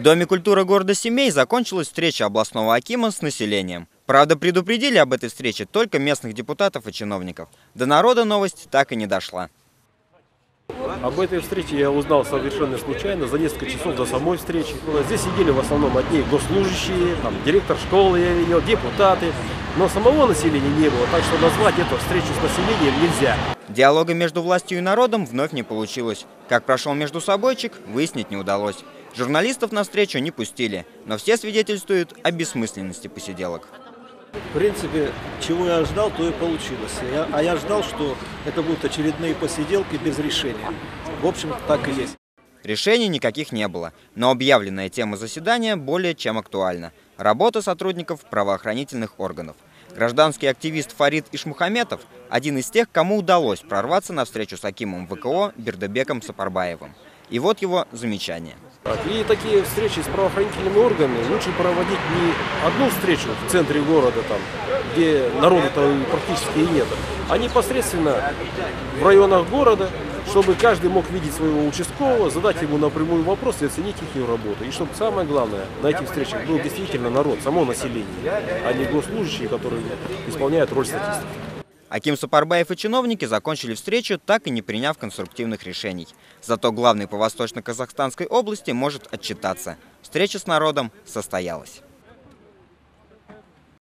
В Доме культуры города Семей закончилась встреча областного акима с населением. Правда, предупредили об этой встрече только местных депутатов и чиновников. До народа новость так и не дошла. Об этой встрече я узнал совершенно случайно, за несколько часов до самой встречи. Здесь сидели в основном одни госслужащие, там, директор школы я видел, депутаты. Но самого населения не было, так что назвать эту встречу с населением нельзя. Диалога между властью и народом вновь не получилось. Как прошел междусобойчик, выяснить не удалось. Журналистов на встречу не пустили, но все свидетельствуют о бессмысленности посиделок. В принципе, чего я ожидал, то и получилось. А я ждал, что это будут очередные посиделки без решения. В общем, так и есть. Решений никаких не было, но объявленная тема заседания более чем актуальна. Работа сотрудников правоохранительных органов. Гражданский активист Фарид Ишмухаметов – один из тех, кому удалось прорваться на встречу с акимом ВКО Бердебеком Сапарбаевым. И вот его замечание. И такие встречи с правоохранительными органами лучше проводить не одну встречу в центре города, там, где народу-то практически и нет, а непосредственно в районах города, чтобы каждый мог видеть своего участкового, задать ему напрямую вопрос и оценить их работу. И чтобы самое главное, на этих встречах был действительно народ, само население, а не госслужащие, которые исполняют роль статистов. Аким Сапарбаев и чиновники закончили встречу, так и не приняв конструктивных решений. Зато главный по восточно-казахстанской области может отчитаться. Встреча с народом состоялась.